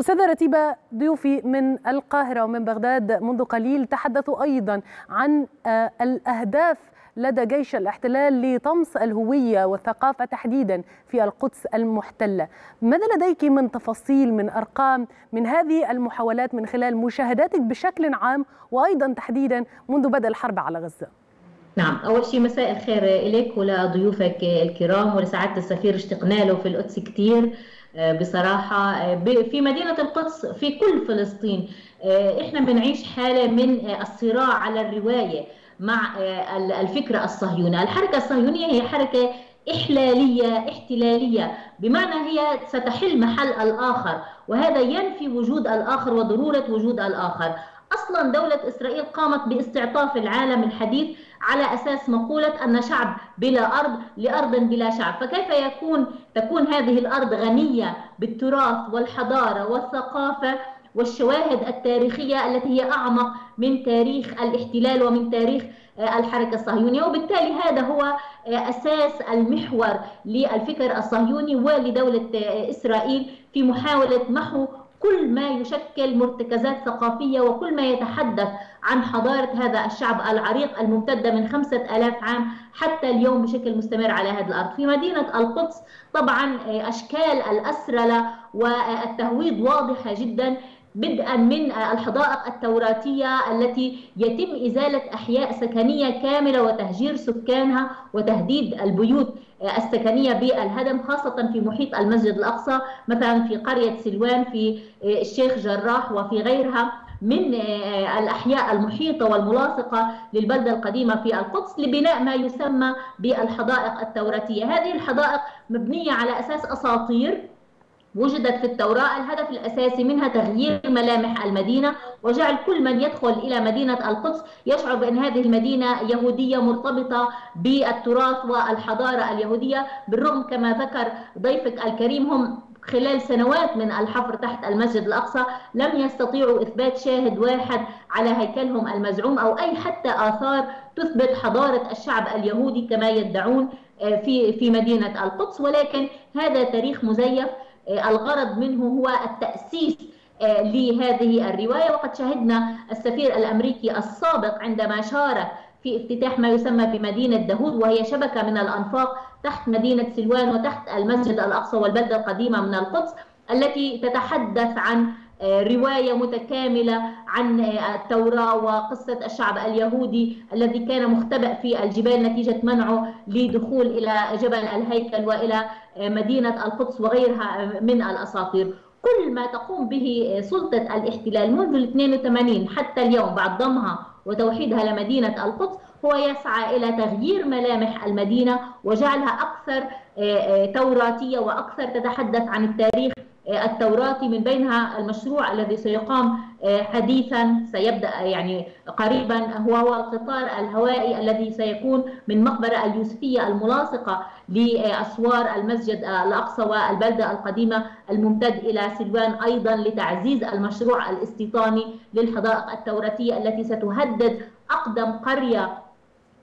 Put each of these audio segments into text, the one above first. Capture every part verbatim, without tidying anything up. أستاذة رتيبة، ضيوفي من القاهرة ومن بغداد منذ قليل تحدثوا أيضا عن الأهداف لدى جيش الاحتلال لطمس الهوية والثقافة تحديدا في القدس المحتلة. ماذا لديك من تفاصيل، من أرقام، من هذه المحاولات من خلال مشاهداتك بشكل عام وأيضا تحديدا منذ بدء الحرب على غزة؟ نعم، أول شيء مساء الخير إليك ولضيوفك الكرام ولسعادة السفير. اشتقنا له في القدس كتير بصراحة، في مدينة القدس، في كل فلسطين. إحنا بنعيش حالة من الصراع على الرواية مع الفكرة الصهيونية. الحركة الصهيونية هي حركة إحلالية احتلالية، بمعنى هي ستحل محل الآخر، وهذا ينفي وجود الآخر وضرورة وجود الآخر. أصلا دولة إسرائيل قامت باستعطاف العالم الحديث على أساس مقولة أن شعب بلا أرض لأرض بلا شعب، فكيف يكون تكون هذه الأرض غنية بالتراث والحضارة والثقافة والشواهد التاريخية التي هي أعمق من تاريخ الاحتلال ومن تاريخ الحركة الصهيونية؟ وبالتالي هذا هو أساس المحور للفكر الصهيوني ولدولة إسرائيل في محاولة محو كل ما يشكل مرتكزات ثقافية وكل ما يتحدث عن حضارة هذا الشعب العريق الممتدة من خمسة آلاف عام حتى اليوم بشكل مستمر على هذه الأرض. في مدينة القدس طبعا أشكال الأسرلة والتهويد واضحة جدا، بدءا من الحدائق التوراتية التي يتم إزالة أحياء سكنية كاملة وتهجير سكانها وتهديد البيوت السكنية بالهدم، خاصة في محيط المسجد الأقصى، مثلا في قرية سلوان، في الشيخ جراح، وفي غيرها من الأحياء المحيطة والملاصقة للبلدة القديمة في القدس لبناء ما يسمى بالحدائق التوراتية. هذه الحدائق مبنية على أساس أساطير وجدت في التوراة، الهدف الأساسي منها تغيير ملامح المدينة وجعل كل من يدخل إلى مدينة القدس يشعر بأن هذه المدينة يهودية مرتبطة بالتراث والحضارة اليهودية، بالرغم كما ذكر ضيفك الكريم هم خلال سنوات من الحفر تحت المسجد الأقصى لم يستطيعوا إثبات شاهد واحد على هيكلهم المزعوم أو أي حتى آثار تثبت حضارة الشعب اليهودي كما يدعون في في مدينة القدس، ولكن هذا تاريخ مزيف الغرض منه هو التأسيس لهذه الرواية. وقد شهدنا السفير الأمريكي السابق عندما شارك في افتتاح ما يسمى بمدينة داهود، وهي شبكة من الأنفاق تحت مدينة سلوان وتحت المسجد الأقصى والبلدة القديمة من القدس، التي تتحدث عن رواية متكاملة عن التوراة وقصة الشعب اليهودي الذي كان مختبئ في الجبال نتيجة منعه لدخول إلى جبل الهيكل وإلى مدينة القدس وغيرها من الأساطير. كل ما تقوم به سلطة الاحتلال منذ اثنين وثمانين حتى اليوم بعد ضمها وتوحيدها لمدينة القدس هو يسعى إلى تغيير ملامح المدينة وجعلها أكثر توراتية وأكثر تتحدث عن التاريخ التوراتي، من بينها المشروع الذي سيقام حديثا سيبدأ يعني قريبا هو القطار الهوائي الذي سيكون من مقبرة اليوسفية الملاصقة لأسوار المسجد الأقصى والبلدة القديمة الممتد إلى سلوان، أيضا لتعزيز المشروع الاستيطاني للحدائق التوراتية التي ستهدد أقدم قرية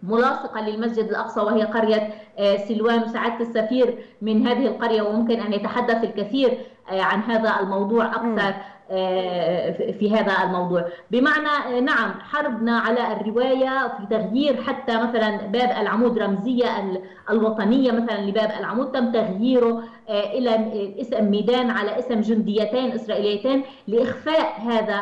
ملاصقة للمسجد الأقصى وهي قرية سلوان. وسعادة السفير من هذه القرية وممكن أن يتحدث الكثير عن هذا الموضوع أكثر في هذا الموضوع. بمعنى نعم، حربنا على الرواية في تغيير حتى مثلا باب العمود، رمزية الوطنية مثلا لباب العمود تم تغييره إلى اسم ميدان على اسم جنديتين إسرائيليتين لإخفاء هذا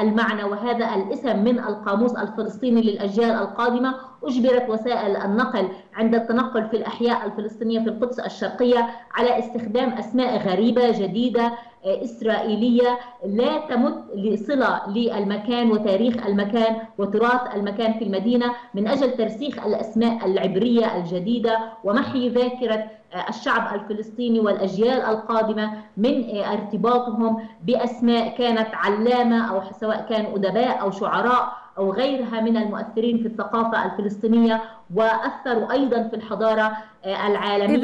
المعنى وهذا الاسم من القاموس الفلسطيني للأجيال القادمة. أجبرت وسائل النقل عند التنقل في الأحياء الفلسطينية في القدس الشرقية على استخدام أسماء غريبة جديدة إسرائيلية لا تمت لصلة للمكان وتاريخ المكان وتراث المكان في المدينة، من أجل ترسيخ الأسماء العبرية الجديدة ومحي ذاكرة الشعب الفلسطيني والأجيال القادمة من ارتباطهم بأسماء كانت علامة أو سواء كان أدباء أو شعراء أو غيرها من المؤثرين في الثقافة الفلسطينية وأثروا أيضا في الحضارة العالمية.